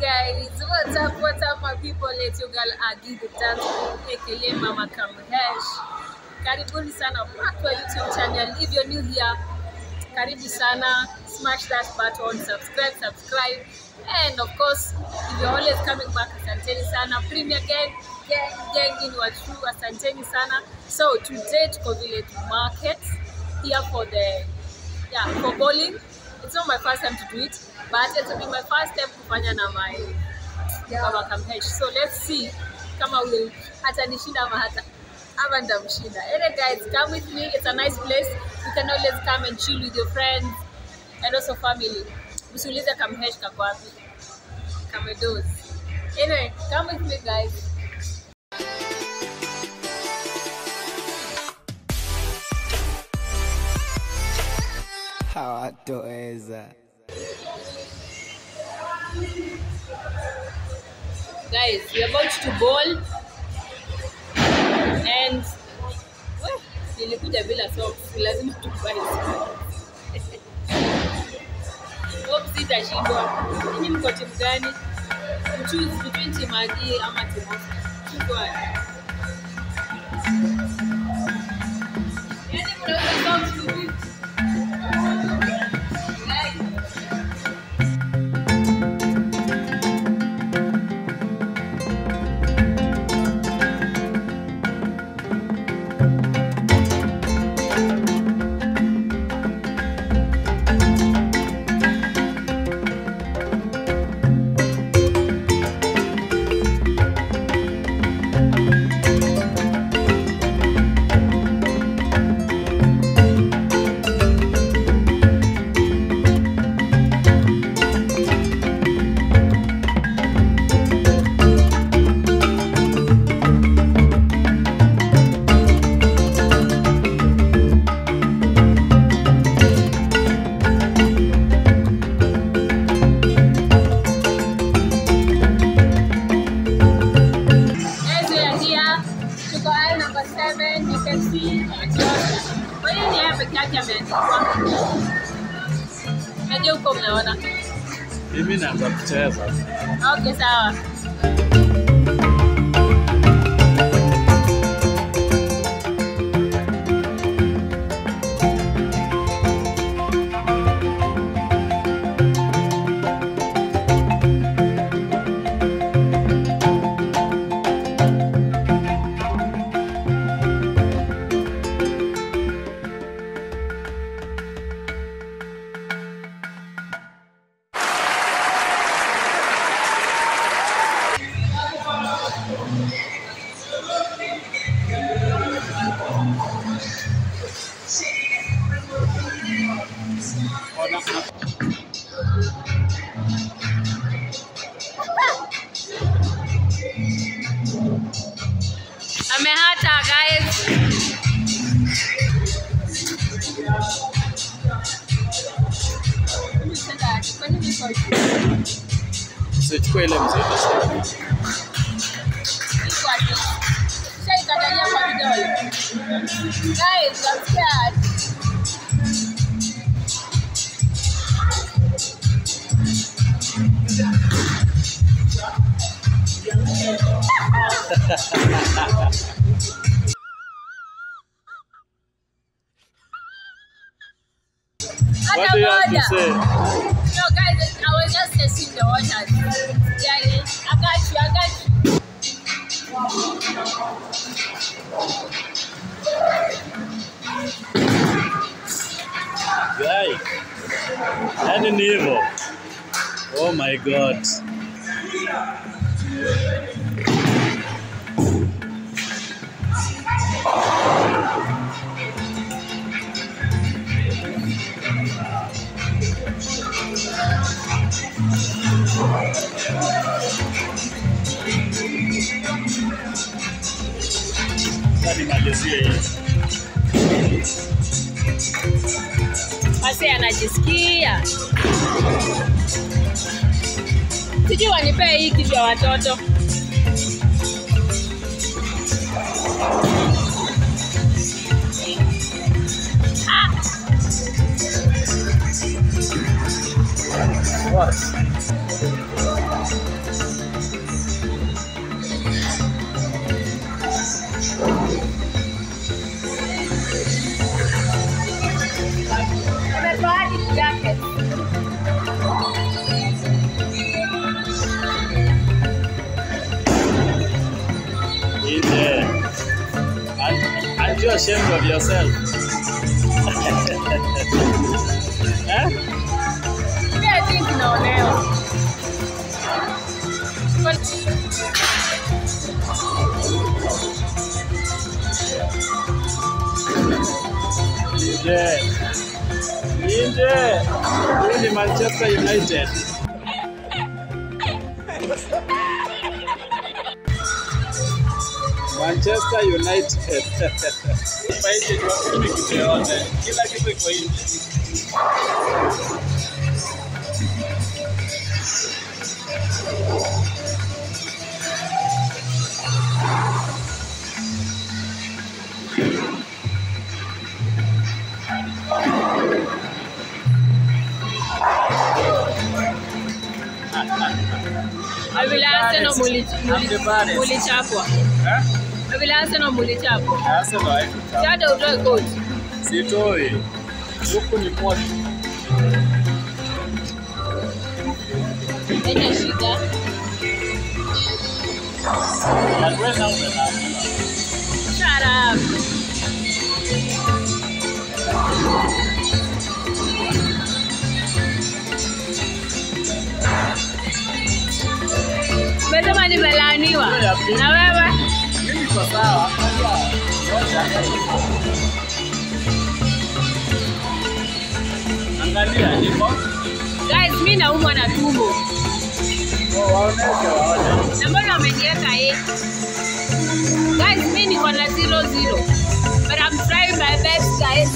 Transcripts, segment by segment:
guys, what's up my people? It's your girl Aggie the dance aka Mama Kamuhash. Karibuni sana back to our YouTube channel. If you're new here, karibu sana, smash that button, subscribe, and of course if you're always coming back, asanteni sana premium gang in wachu, asanteni sana. So today tuko vile market here for the for bowling. It's not my first time to do it, but it will be my first time to fanya na my Mama Kamuhash. So let's see kama will hata nishinda ama hata abanda mshinda. Anyway guys, come with me. It's a nice place. You can always come and chill with your friends and also family. Usiulize Kamuhash kako wapi. Kamedos. Anyway, come with me guys. How do I do that? Guys, we are about to bowl and well, choose between Team Aggie and Team Mama. Okay, sawa. Guys, I'm scared. What do you have to say? No, guys, I was just testing the water. Yeah, I got you. Guys, any neighbor? Oh my God! Mase anajisikia. Sijui wanipee hii kitu ya watoto. Ah. What? ashamed of yourself? Huh? Yeah, I think no now. But Ninja, really Manchester United. Manchester United. Kila kitu kwa hivi. I will answer no mulichapwa. I will answer no mulichapo. Answer no. That will do good. Sito e. Huko ni moto. Nini shida? Shut up. Mbona mani belaniwa? Na wewe? Guys, me na umwa na tumbo. Mbona umenieka eh? Guys, me ni kwa 0-0. But I'm trying my best, guys.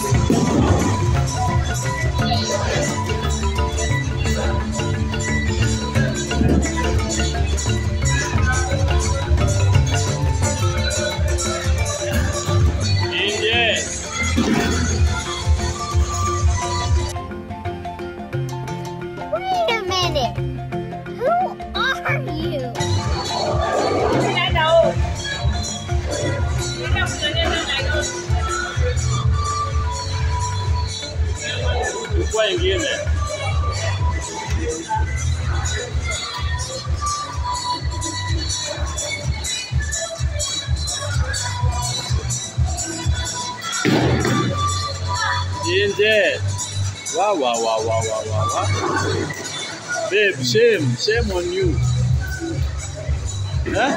Wow, wow, wow, wow, wow, wow. Babe, shame on you. Huh?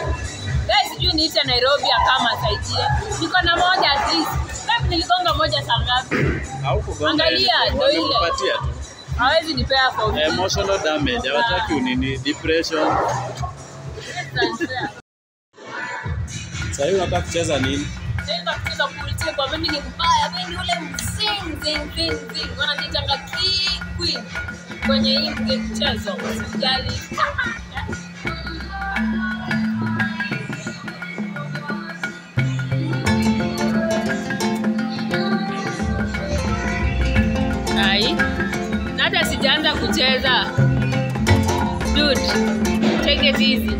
Guys, you need to Nairobi kama saidia. Niko na moja at least. Babe, nilikonga moja sangapi. Angalia ndio ile. Hawezi nipea for emotional damage. Hawataki unini depression. Sasa unataka kucheza nini? Kwa kulitia kwa mimi ni mbaya, mimi ni ule mzinzi wanaita kama queen kwenye hii mchezo usijali. Ai nada sijaanza kucheza dude, take it easy.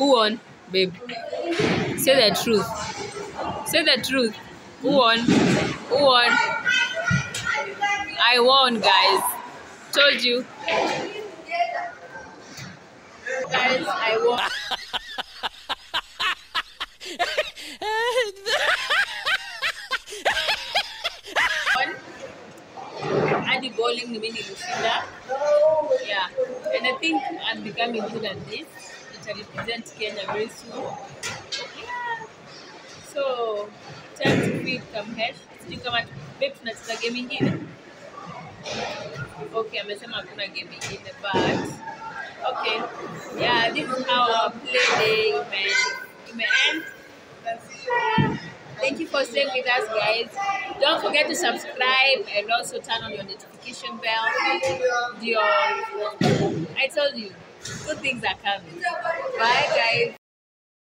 Who won, babe? Say the truth. Say the truth. Who won? Who won? I won, guys. Told you. Guys, I won. Aggie bowling, meaning Lucinda. Yeah, and I think I'm becoming good at this. It will represent Kenya very soon. Yeah. So, time to feed Kamuhash. Sijui kama babe tunacheza game ingine. Okay, amesema hakuna game ingine, but okay. Yeah, this is how our play day may end. Thank you for staying with us, guys. Don't forget to subscribe and also turn on your notification bell. I told you, good things are coming. Bye, guys.